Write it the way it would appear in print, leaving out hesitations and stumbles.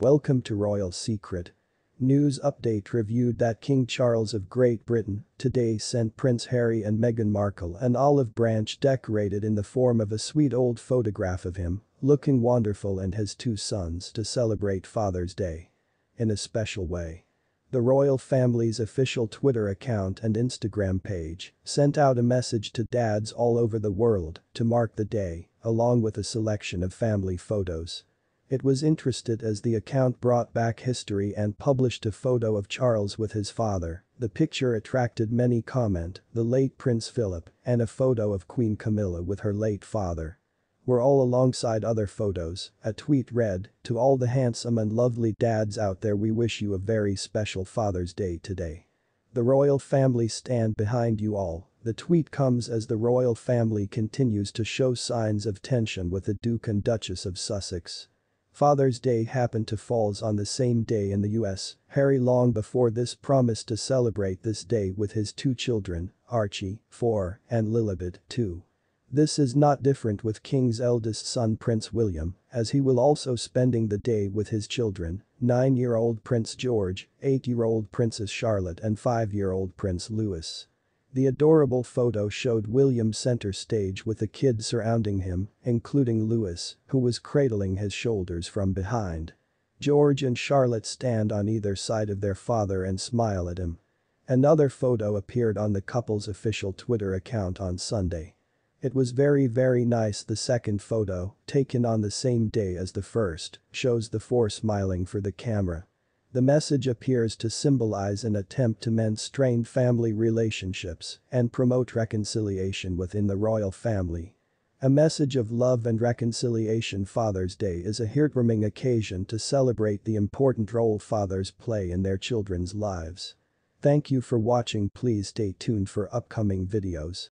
Welcome to Royal Secret. News update reviewed that King Charles of Great Britain today sent Prince Harry and Meghan Markle an olive branch decorated in the form of a sweet old photograph of him, looking wonderful, and his two sons to celebrate Father's Day in a special way. The royal family's official Twitter account and Instagram page sent out a message to dads all over the world to mark the day, along with a selection of family photos. It was interesting as the account brought back history and published a photo of Charles with his father. The picture attracted many comments, the late Prince Philip, and a photo of Queen Camilla with her late father were all alongside other photos. A tweet read, "To all the handsome and lovely dads out there, we wish you a very special Father's Day today. The royal family stand behind you all." The tweet comes as the royal family continues to show signs of tension with the Duke and Duchess of Sussex. Father's Day happened to fall on the same day in the US. Harry long before this promised to celebrate this day with his two children, Archie, 4, and Lilibet, 2. This is not different with King's eldest son Prince William, as he will also spending the day with his children, 9-year-old Prince George, 8-year-old Princess Charlotte, and 5-year-old Prince Louis. The adorable photo showed William center stage with the kids surrounding him, including Louis, who was cradling his shoulders from behind. George and Charlotte stand on either side of their father and smile at him. Another photo appeared on the couple's official Twitter account on Sunday. "It was very nice." The second photo, taken on the same day as the first, shows the four smiling for the camera. The message appears to symbolize an attempt to mend strained family relationships and promote reconciliation within the royal family. A message of love and reconciliation. Father's Day is a heartwarming occasion to celebrate the important role fathers play in their children's lives. Thank you for watching. Please stay tuned for upcoming videos.